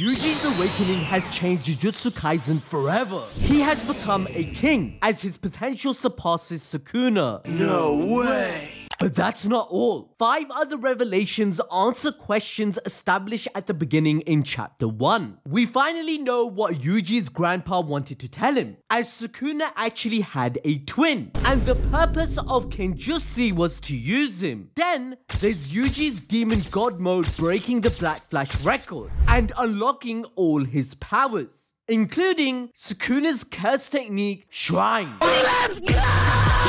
Yuji's awakening has changed Jujutsu Kaisen forever. He has become a king, as his potential surpasses Sukuna. No way! But that's not all. 5 other revelations answer questions established at the beginning in chapter 1. We finally know what Yuji's grandpa wanted to tell him, as Sukuna actually had a twin, and the purpose of Kenjutsu was to use him. Then, there's Yuji's demon god mode breaking the Black Flash record, and unlocking all his powers, including Sukuna's curse technique, Shrine. Let's go!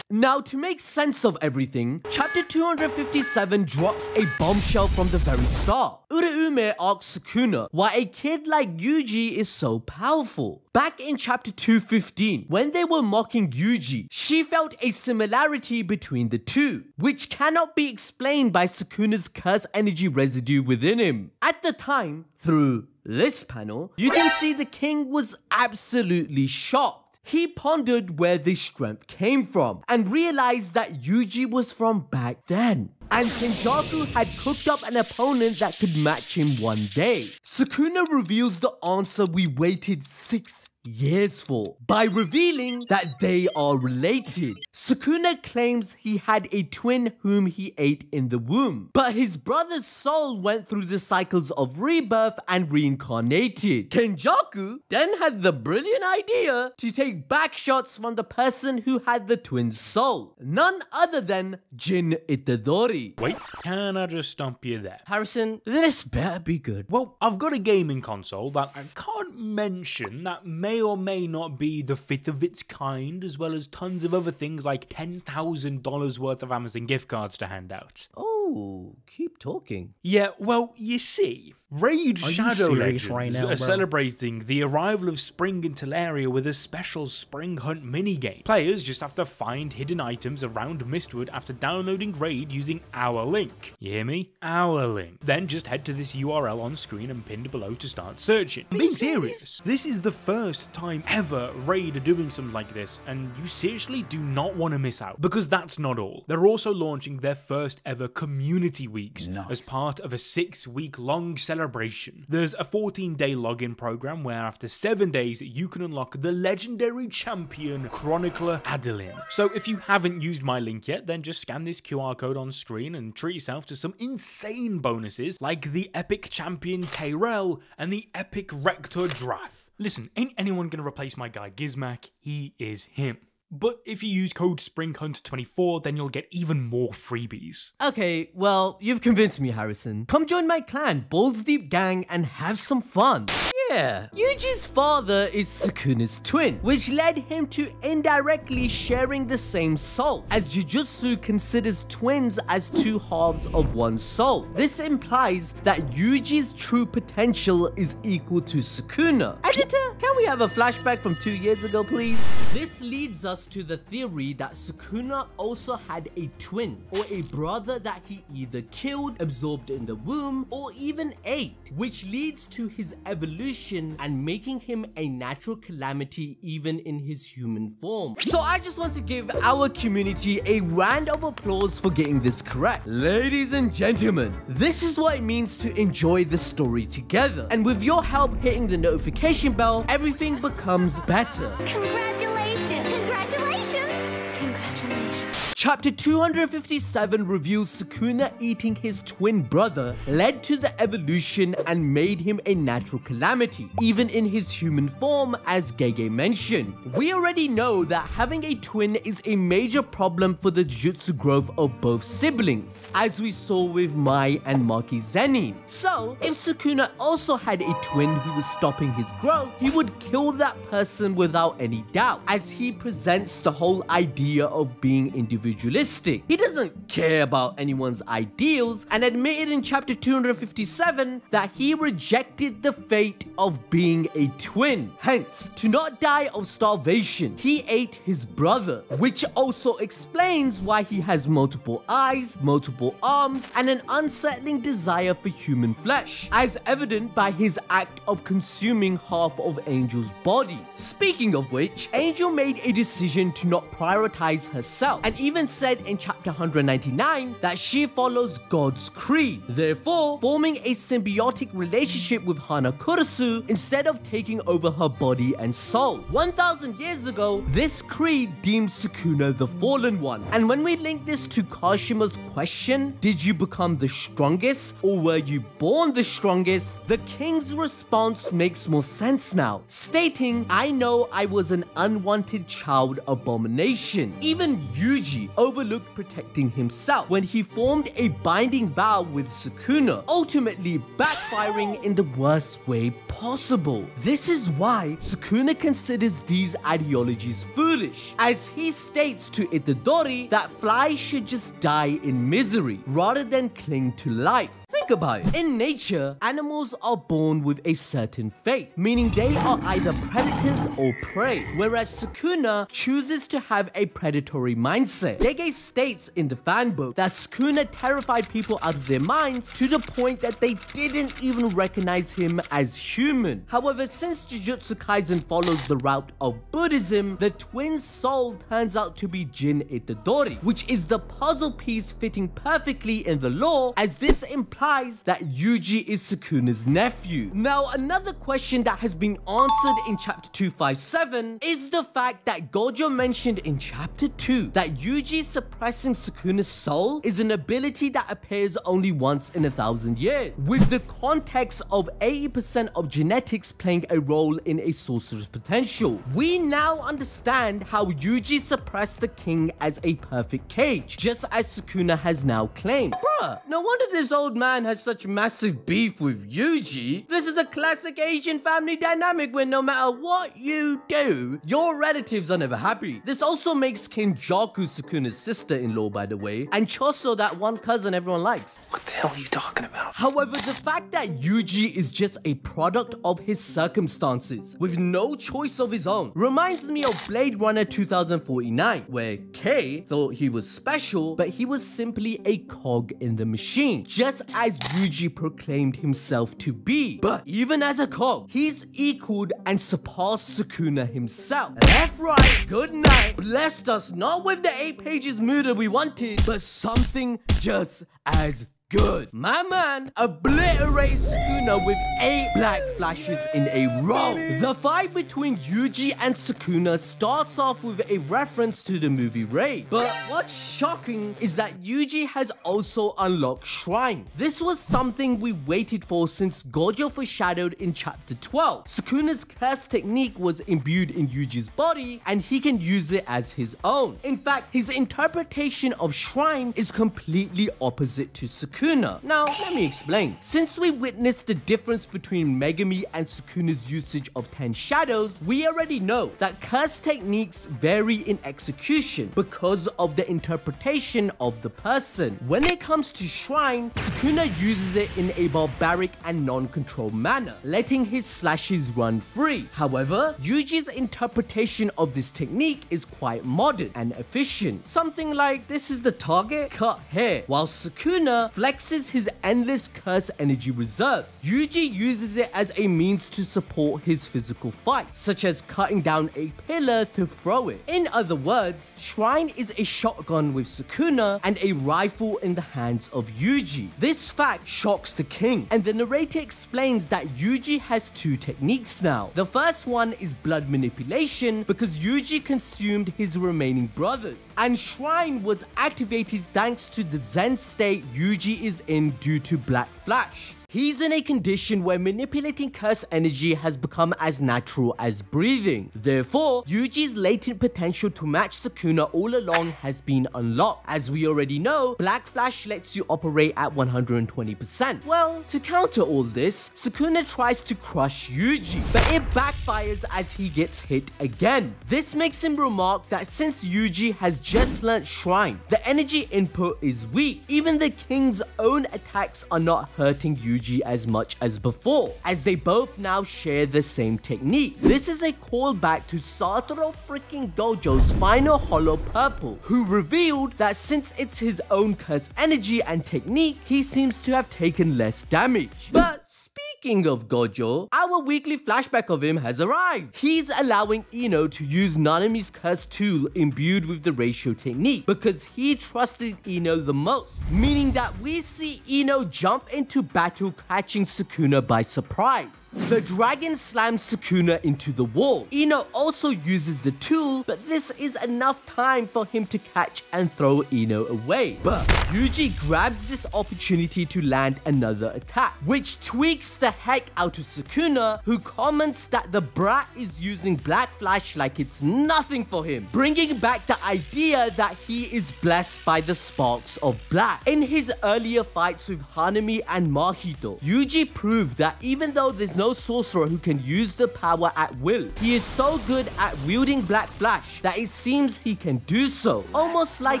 Now, to make sense of everything, chapter 257 drops a bombshell from the very start. Uraume asks Sukuna why a kid like Yuji is so powerful. Back in chapter 215, when they were mocking Yuji, she felt a similarity between the two, which cannot be explained by Sukuna's curse energy residue within him. At the time, through this panel, you can see the king was absolutely shocked. He pondered where this strength came from, and realized that Yuji was from back then, and Kenjaku had cooked up an opponent that could match him one day. Sukuna reveals the answer we waited 6 years for, by revealing that they are related. Sukuna claims he had a twin whom he ate in the womb, but his brother's soul went through the cycles of rebirth and reincarnated. Kenjaku then had the brilliant idea to take backshots from the person who had the twin soul, none other than Jin Itadori. Wait, can I just stomp you there? Harrison, this better be good. Well, I've got a gaming console that I can't mention that may or may not be the fifth of its kind, as well as tons of other things like $10,000 worth of Amazon gift cards to hand out. Oh, keep talking. Yeah, well, you see, Raid Shadow Legends right now, are celebrating the arrival of spring in Teleria with a special spring hunt minigame. Players just have to find hidden items around Mistwood after downloading Raid using our link. You hear me? Our link. Then just head to this URL on screen and pinned below to start searching. I'm being serious. This is the first time ever Raid are doing something like this, and you seriously do not want to miss out. Because that's not all. They're also launching their first ever community weeks as part of a 6-week-long celebration. There's a 14-day login program where after 7 days you can unlock the legendary champion Chronicler Adeline. So if you haven't used my link yet, then just scan this QR code on screen and treat yourself to some insane bonuses like the epic champion Tyrell and the epic rector Drath. Listen, ain't anyone gonna replace my guy Gizmak, he is him. But if you use code SPRINGHUNT24, then you'll get even more freebies. Okay, well, you've convinced me, Harrison. Come join my clan, Balls Deep Gang, and have some fun. Yeah, Yuji's father is Sukuna's twin, which led him to indirectly sharing the same soul, as Jujutsu considers twins as 2 halves of one soul. This implies that Yuji's true potential is equal to Sukuna. Editor, can we have a flashback from 2 years ago, please? This leads us to the theory that Sukuna also had a twin, or a brother that he either killed, absorbed in the womb, or even ate, which leads to his evolution and making him a natural calamity even in his human form. So I just want to give our community a round of applause for getting this correct. Ladies and gentlemen, this is what it means to enjoy the story together. And with your help hitting the notification bell, everything becomes better. Congratulations! Congratulations! Congratulations! Chapter 257 reveals Sukuna eating his twin brother led to the evolution and made him a natural calamity, even in his human form, as Gege mentioned. We already know that having a twin is a major problem for the Jujutsu growth of both siblings, as we saw with Mai and Maki Zenin. So, if Sukuna also had a twin who was stopping his growth, he would kill that person without any doubt, as he presents the whole idea of being individualistic. He doesn't care about anyone's ideals and admitted in chapter 257 that he rejected the fate of being a twin. Hence, to not die of starvation, he ate his brother, which also explains why he has multiple eyes, multiple arms, and an unsettling desire for human flesh, as evident by his act of consuming half of Angel's body. Speaking of which, Angel made a decision to not prioritize herself and even even said in chapter 199 that she follows God's creed, therefore forming a symbiotic relationship with Hana Kurosu instead of taking over her body and soul. 1,000 years ago, this creed deemed Sukuna the fallen one, and when we link this to Kashima's question, did you become the strongest or were you born the strongest, the king's response makes more sense now, stating, I know I was an unwanted child abomination. Even Yuji overlooked protecting himself when he formed a binding vow with Sukuna, ultimately backfiring in the worst way possible. This is why Sukuna considers these ideologies foolish, as he states to Itadori that flies should just die in misery rather than cling to life. Think about it. In nature, animals are born with a certain fate, meaning they are either predators or prey, whereas Sukuna chooses to have a predatory mindset. Dege states in the fanbook that Sukuna terrified people out of their minds to the point that they didn't even recognize him as human. However, since Jujutsu Kaisen follows the route of Buddhism, the twin soul turns out to be Jin Itadori, which is the puzzle piece fitting perfectly in the lore, as this implies that Yuji is Sukuna's nephew. Now, another question that has been answered in chapter 257 is the fact that Gojo mentioned in chapter 2 that Yuji suppressing Sukuna's soul is an ability that appears only once in 1,000 years, with the context of 80% of genetics playing a role in a sorcerer's potential. We now understand how Yuji suppressed the king as a perfect cage, just as Sukuna has now claimed. Bruh, no wonder this old man has such massive beef with Yuji. This is a classic Asian family dynamic where no matter what you do, your relatives are never happy. This also makes Kenjaku Sukuna's sister-in-law, by the way, and Choso that one cousin everyone likes. What the hell are you talking about? However, the fact that Yuji is just a product of his circumstances, with no choice of his own, reminds me of Blade Runner 2049, where K thought he was special, but he was simply a cog in the machine, just as Yuji proclaimed himself to be. But even as a cog, he's equaled and surpassed Sukuna himself. Left, right, good night, blessed us not with the 8 pages murder we wanted, but something just as good. My man obliterates Sukuna with 8 Black Flashes in a row. The fight between Yuji and Sukuna starts off with a reference to the movie Raid, but what's shocking is that Yuji has also unlocked Shrine. This was something we waited for since Gojo foreshadowed in chapter 12. Sukuna's curse technique was imbued in Yuji's body and he can use it as his own. In fact, his interpretation of Shrine is completely opposite to Sukuna. Now, let me explain. Since we witnessed the difference between Megumi and Sukuna's usage of 10 shadows, we already know that curse techniques vary in execution because of the interpretation of the person. When it comes to Shrine, Sukuna uses it in a barbaric and non-controlled manner, letting his slashes run free. However, Yuji's interpretation of this technique is quite modern and efficient. Something like, this is the target, cut here, while Sukuna flexes his endless curse energy reserves. Yuji uses it as a means to support his physical fight, such as cutting down a pillar to throw it. In other words, Shrine is a shotgun with Sukuna and a rifle in the hands of Yuji. This fact shocks the king, and the narrator explains that Yuji has 2 techniques now. The first one is blood manipulation, because Yuji consumed his remaining brothers, and Shrine was activated thanks to the Zen state Yuji is in due to Black Flash. He's in a condition where manipulating curse energy has become as natural as breathing. Therefore, Yuji's latent potential to match Sukuna all along has been unlocked. As we already know, Black Flash lets you operate at 120%. Well, to counter all this, Sukuna tries to crush Yuji, but it backfires as he gets hit again. This makes him remark that since Yuji has just learnt Shrine, the energy input is weak. Even the king's own attacks are not hurting Yuji Yuji as much as before, as they both now share the same technique. This is a callback to Satoru freaking Gojo's final Hollow Purple, who revealed that since it's his own cursed energy and technique, he seems to have taken less damage. But speaking of Gojo, our weekly flashback of him has arrived. He's allowing Ino to use Nanami's cursed tool imbued with the ratio technique because he trusted Ino the most, meaning that we see Ino jump into battle catching Sukuna by surprise. The dragon slams Sukuna into the wall. Ino also uses the tool, but this is enough time for him to catch and throw Ino away. But Yuji grabs this opportunity to land another attack, which tweaks the heck out of Sukuna, who comments that the brat is using Black Flash like it's nothing for him, bringing back the idea that he is blessed by the sparks of black. In his earlier fights with Hanami and Mahito, Yuji proved that even though there's no sorcerer who can use the power at will, he is so good at wielding Black Flash that it seems he can do so, almost like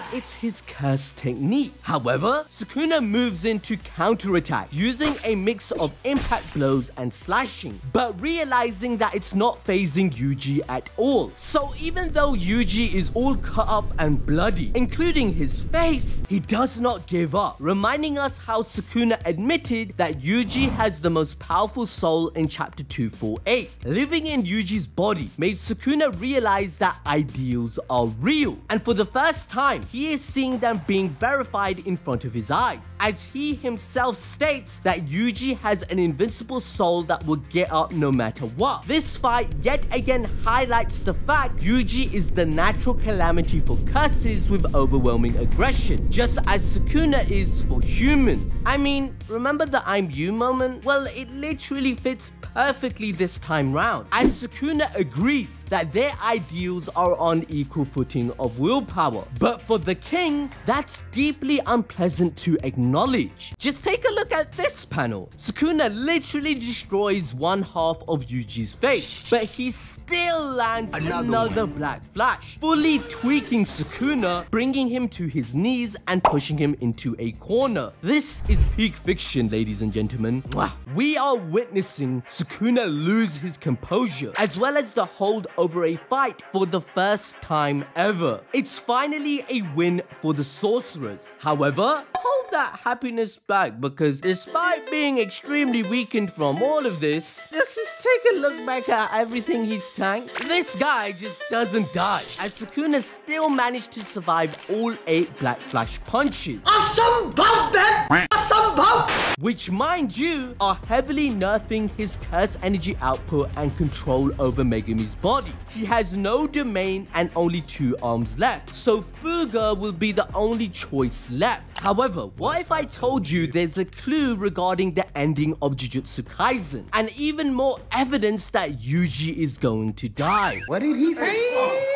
it's his cursed technique. However, Sukuna moves in to counterattack, using a mix of impact blows and slashing, but realizing that it's not phasing Yuji at all. So even though Yuji is all cut up and bloody, including his face, he does not give up, reminding us how Sukuna admitted that Yuji has the most powerful soul in chapter 248. Living in Yuji's body made Sukuna realize that ideals are real, and for the first time, he is seeing them being verified in front of his eyes, as he himself states that Yuji has an invincible soul that will get up no matter what. This fight yet again highlights the fact Yuji is the natural calamity for curses with overwhelming aggression, just as Sukuna is for humans. I mean, remember the "I'm you" moment? Well, it literally fits perfectly this time round, as Sukuna agrees that their ideals are on equal footing of willpower. But for the king, that's deeply unpleasant to acknowledge. Just take a look at this panel. Sukuna literally destroys one half of Yuji's face, but he still lands another Black Flash, fully tweaking Sukuna, bringing him to his knees and pushing him into a corner. This is peak fiction, ladies and gentlemen. We are witnessing Sukuna lose his composure, as well as the hold over a fight for the first time ever. It's finally a win for the sorcerers. However, hold that happiness back, because despite being extremely weakened from all of this, let's just take a look back at everything he's tanked. This guy just doesn't die, as Sukuna still managed to survive all 8 Black Flash punches. Awesome bump, man! Awesome bump! Which, mind you, are heavily nerfing his curse energy output and control over Megumi's body. He has no domain and only 2 arms left, so Fuga will be the only choice left. However, what if I told you there's a clue regarding the ending of Jujutsu Kaisen, and even more evidence that Yuji is going to die? What did he say?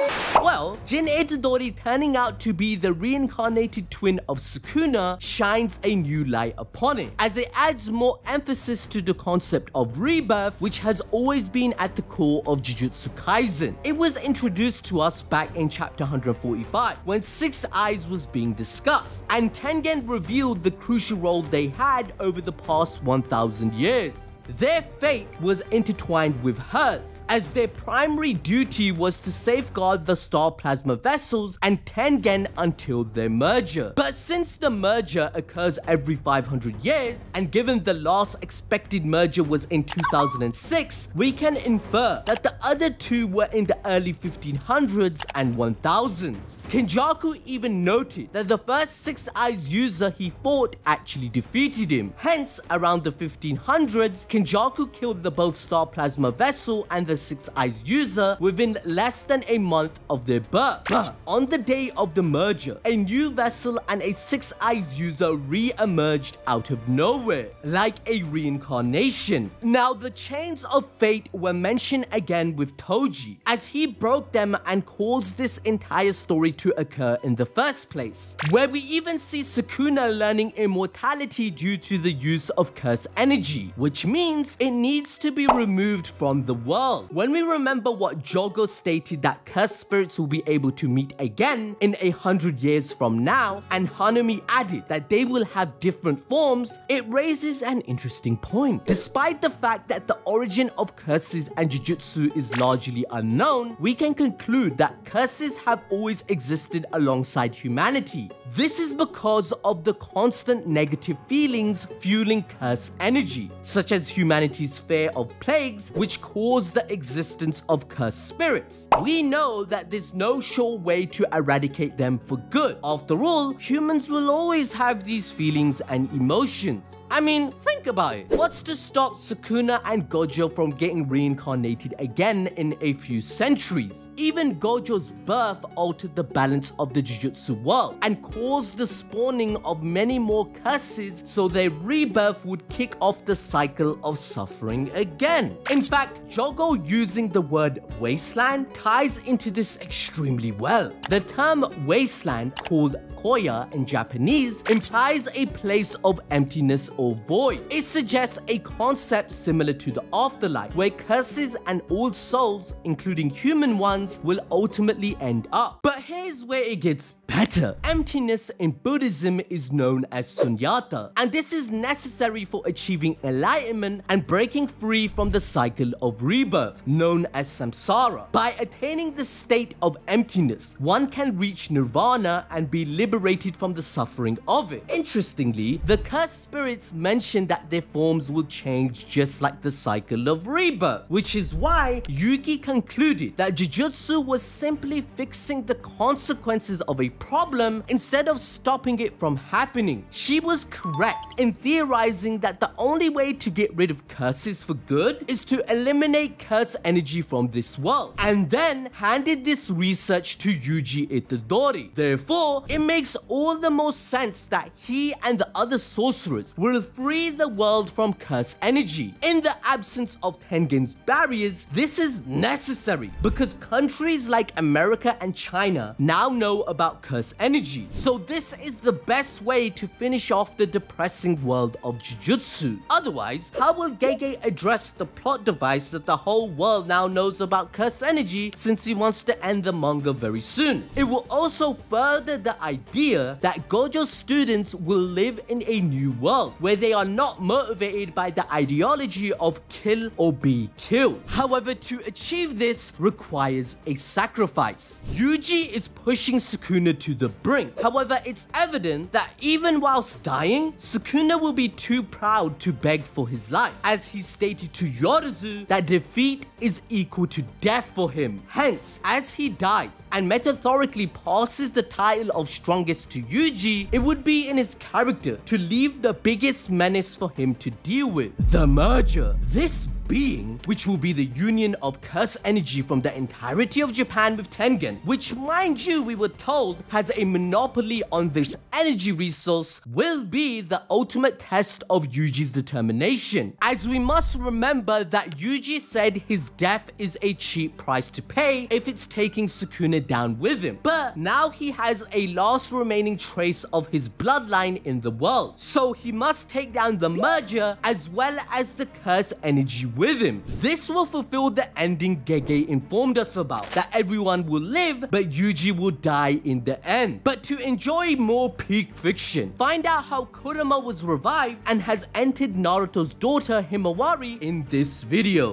Well, Jin Itadori, turning out to be the reincarnated twin of Sukuna, shines a new light upon it, as it adds more emphasis to the concept of rebirth, which has always been at the core of Jujutsu Kaisen. It was introduced to us back in chapter 145, when Six Eyes was being discussed, and Tengen revealed the crucial role they had over the past 1,000 years. Their fate was intertwined with hers, as their primary duty was to safeguard the Star Plasma vessels and Tengen until their merger. But since the merger occurs every 500 years, and given the last expected merger was in 2006, we can infer that the other 2 were in the early 1500s and 1000s. Kenjaku even noted that the first Six Eyes user he fought actually defeated him. Hence, around the 1500s, Kenjaku killed the both Star Plasma vessel and the Six Eyes user within less than a month of their birth. But on the day of the merger, a new vessel and a Six Eyes user re-emerged out of nowhere, like a reincarnation. Now, the chains of fate were mentioned again with Toji, as he broke them and caused this entire story to occur in the first place, where we even see Sukuna learning immortality due to the use of curse energy, which means it needs to be removed from the world. When we remember what Jogo stated, that curse spirits will be able to meet again in 100 years from now, and Hanami added that they will have different forms, it raises an interesting point. Despite the fact that the origin of curses and jujutsu is largely unknown, we can conclude that curses have always existed alongside humanity. This is because of the constant negative feelings fueling curse energy, such as humanity's fear of plagues, which cause the existence of cursed spirits. We know that there's no sure way to eradicate them for good. After all, humans will always have these feelings and emotions. I mean, think about it. What's to stop Sukuna and Gojo from getting reincarnated again in a few centuries? Even Gojo's birth altered the balance of the Jujutsu world and caused the spawning of many more curses, so their rebirth would kick off the cycle of suffering again. In fact, Jogo using the word wasteland ties into this extremely well. The term wasteland, called Koya in Japanese, implies a place of emptiness or void. It suggests a concept similar to the afterlife, where curses and all souls, including human ones, will ultimately end up. But here's where it gets better. Emptiness in Buddhism is known as Sunyata, and this is necessary for achieving enlightenment and breaking free from the cycle of rebirth, known as samsara. By attaining the state of emptiness, one can reach nirvana and be liberated from the suffering of it. Interestingly, the cursed spirits mention that their forms will change just like the cycle of rebirth, which is why Yugi concluded that Jujutsu was simply fixing the consequences of a problem instead of stopping it from happening. She was correct in theorizing that the only way to get rid of curses for good is to eliminate curse energy from this world, and then handed this research to Yuji Itadori. Therefore, it makes all the more sense that he and the other sorcerers will free the world from curse energy. In the absence of Tengen's barriers, this is necessary because countries like America and China now know about curse energy. So this is the best way to finish off the depressing world of Jujutsu. Otherwise, how will Gege address the plot device that the whole world now knows about curse energy, since he wants to end the manga very soon? It will also further the idea that Gojo's students will live in a new world where they are not motivated by the ideology of kill or be killed. However, to achieve this requires a sacrifice. Yuji is pushing Sukuna to the brink. However, it's evident that even whilst dying, Sukuna will be too proud to beg for his life, as he stated to Yoruzu that defeat is equal to death for him. Hence, as he dies and metaphorically passes the title of strongest to Yuji, it would be in his character to leave the biggest menace for him to deal with: the merger. This being, which will be the union of curse energy from the entirety of Japan with Tengen, which, mind you, we were told has a monopoly on this energy resource, will be the ultimate test of Yuji's determination, as we must remember that Yuji said his death is a cheap price to pay if it's taking Sukuna down with him. But now he has a last remaining trace of his bloodline in the world, so he must take down the merger as well as the curse energy with him. This will fulfill the ending Gege informed us about, that everyone will live but Yuji will die in the end. But to enjoy more peak fiction, find out how Kurama was revived and has entered Naruto's daughter Himawari in this video.